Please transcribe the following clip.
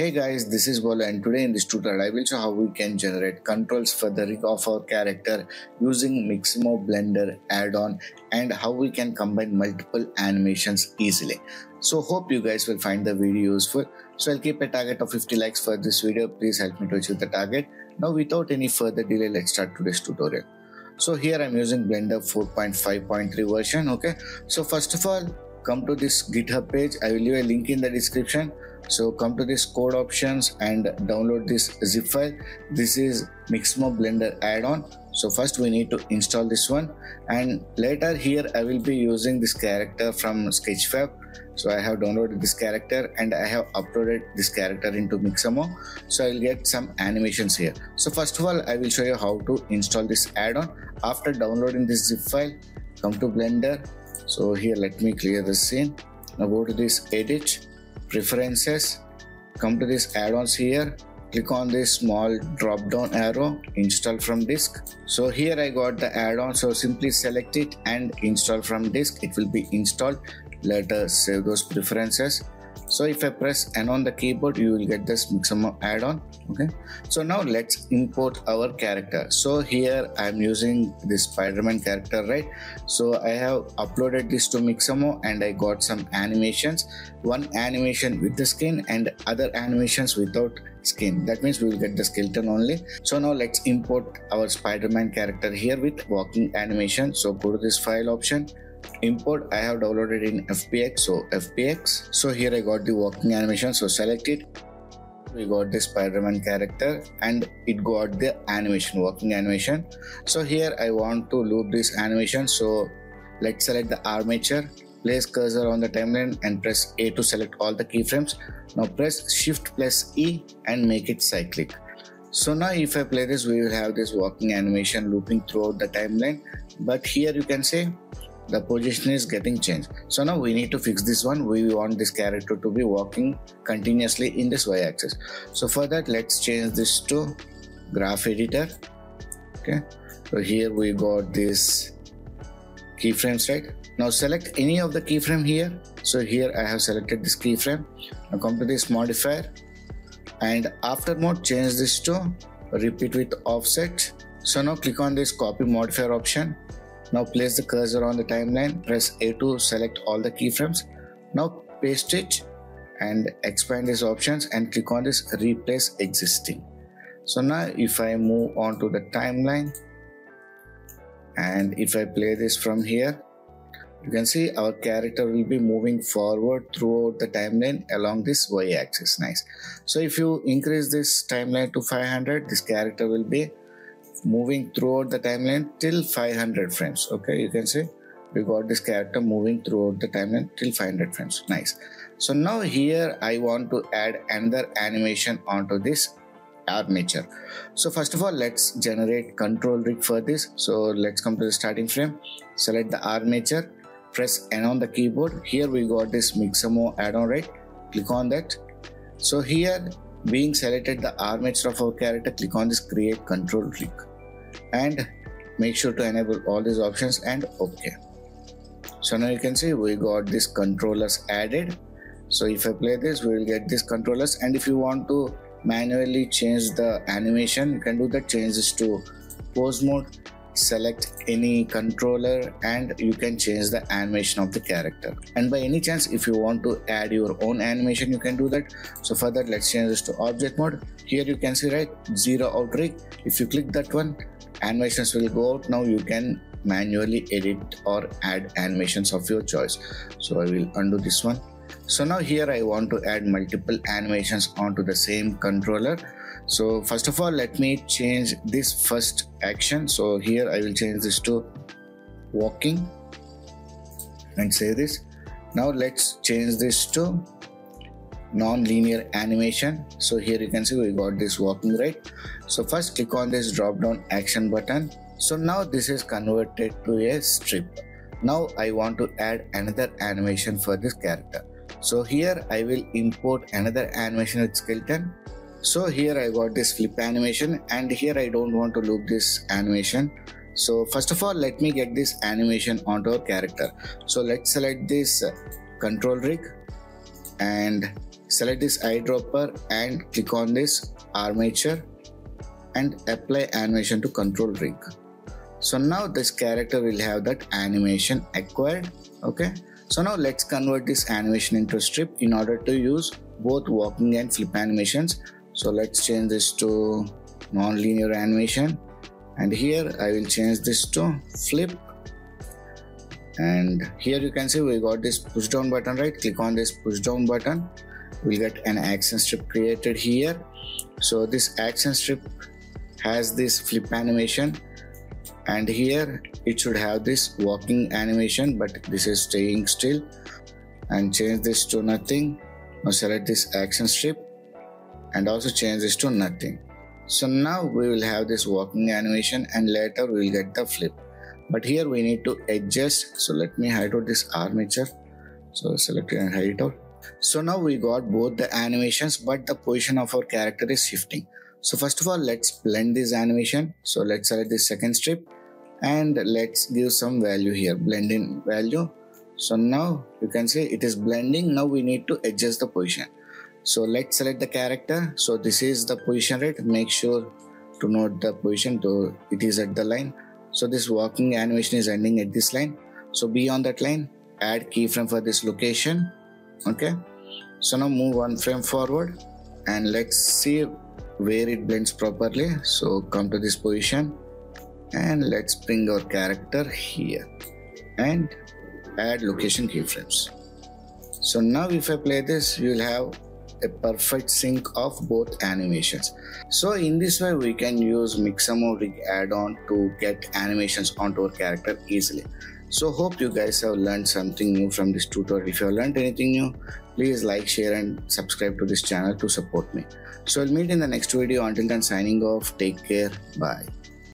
Hey guys, this is Bolo and today in this tutorial I will show how we can generate controls for the rig of our character using Mixamo Blender add-on and how we can combine multiple animations easily. So hope you guys will find the video useful. So I'll keep a target of 50 likes for this video. Please help me to achieve the target. Now without any further delay, let's start today's tutorial. So here I'm using Blender 4.5.3 version. Okay, so first of all come to this GitHub page. I will leave a link in the description. So come to this code options and download this zip file. This is Mixamo Blender add-on. So first we need to install this one, and later here I will be using this character from Sketchfab. So I have downloaded this character and I have uploaded this character into Mixamo. So I'll get some animations here. So first of all I will show you how to install this add-on. After downloading this zip file, come to Blender. So here let me clear the scene. Now go to this edit, preferences, come to this add-ons here, click on this small drop down arrow, install from disk. So here I got the add-on, so simply select it and install from disk. It will be installed. Let us save those preferences. So if I press N on the keyboard, you will get this Mixamo add-on. Okay, so now let's import our character. So here I'm using this Spider-Man character, right? So I have uploaded this to Mixamo and I got some animations, one animation with the skin and other animations without skin. That means we will get the skeleton only. So now let's import our Spider-Man character here with walking animation. So go to this file option, import. I have downloaded in FBX, so FBX. So here I got the walking animation, so select it. We got the Spider-Man character and it got the animation, walking animation. So here I want to loop this animation, so let's select the armature, place cursor on the timeline and press A to select all the keyframes. Now press shift plus E and make it cyclic. So now if I play this, we will have this walking animation looping throughout the timeline, but here you can see the position is getting changed. So now we need to fix this one. We want this character to be walking continuously in this y-axis. So for that, let's change this to graph editor. Okay, so here we got this keyframes, right? Now select any of the keyframe here. So here I have selected this keyframe. Now come to this modifier and after mode change this to repeat with offset. So now click on this copy modifier option. Now place the cursor on the timeline, press A to select all the keyframes. Now paste it and expand these options and click on this replace existing. So now if I move on to the timeline and if I play this from here, you can see our character will be moving forward throughout the timeline along this y-axis. Nice. So if you increase this timeline to 500, this character will be moving throughout the timeline till 500 frames. Okay, you can see we got this character moving throughout the timeline till 500 frames. Nice. So now here I want to add another animation onto this armature. So first of all let's generate control rig for this. So let's come to the starting frame, select the armature, press N on the keyboard. Here we got this Mixamo add-on, right? Click on that. So here being selected the armature of our character, click on this create control rig and make sure to enable all these options and OK. So now you can see we got this controllers added. So if I play this, we will get this controllers, and if you want to manually change the animation, you can do that. Change this to pose mode, select any controller and you can change the animation of the character. And by any chance if you want to add your own animation, you can do that. So for that let's change this to object mode. Here you can see, right, zero out rig. If you click that one, animations will go out. Now you can manually edit or add animations of your choice. So I will undo this one. So now here I want to add multiple animations onto the same controller. So first of all let me change this first action. So here I will change this to walking and save this. Now let's change this to non-linear animation. So here you can see we got this walking, right? So first click on this drop down action button. So now this is converted to a strip. Now I want to add another animation for this character. So here I will import another animation with skeleton. So here I got this flip animation and here I don't want to loop this animation. So first of all let me get this animation onto our character. So let's select this control rig and Select this eyedropper and click on this armature and apply animation to control rig. So now this character will have that animation acquired. Okay, so now let's convert this animation into a strip in order to use both walking and flip animations. So let's change this to non-linear animation, and here I will change this to flip. And here you can see we got this push down button, right? Click on this push down button, we'll get an action strip created here. So this action strip has this flip animation, and here it should have this walking animation, but this is staying still. And change this to nothing. Now select this action strip and also change this to nothing. So now we will have this walking animation, and later we will get the flip, but here we need to adjust. So let me hide out this armature. So select it and hide it out. So now we got both the animations, but the position of our character is shifting. So first of all, let's blend this animation. So let's select this second strip and let's give some value here, blend in value. So now you can see it is blending. Now we need to adjust the position. So let's select the character. So this is the position, right? Make sure to note the position, so it is at the line. So this walking animation is ending at this line. So beyond that line, add keyframe for this location. Okay, so now move one frame forward and let's see where it blends properly. So come to this position and let's bring our character here and add location keyframes. So now if I play this, you'll have a perfect sync of both animations. So in this way we can use Mixamo rig add-on to get animations onto our character easily. So hope you guys have learned something new from this tutorial. If you have learned anything new, please like, share and subscribe to this channel to support me. So I'll meet in the next video. Until then, signing off. Take care. Bye.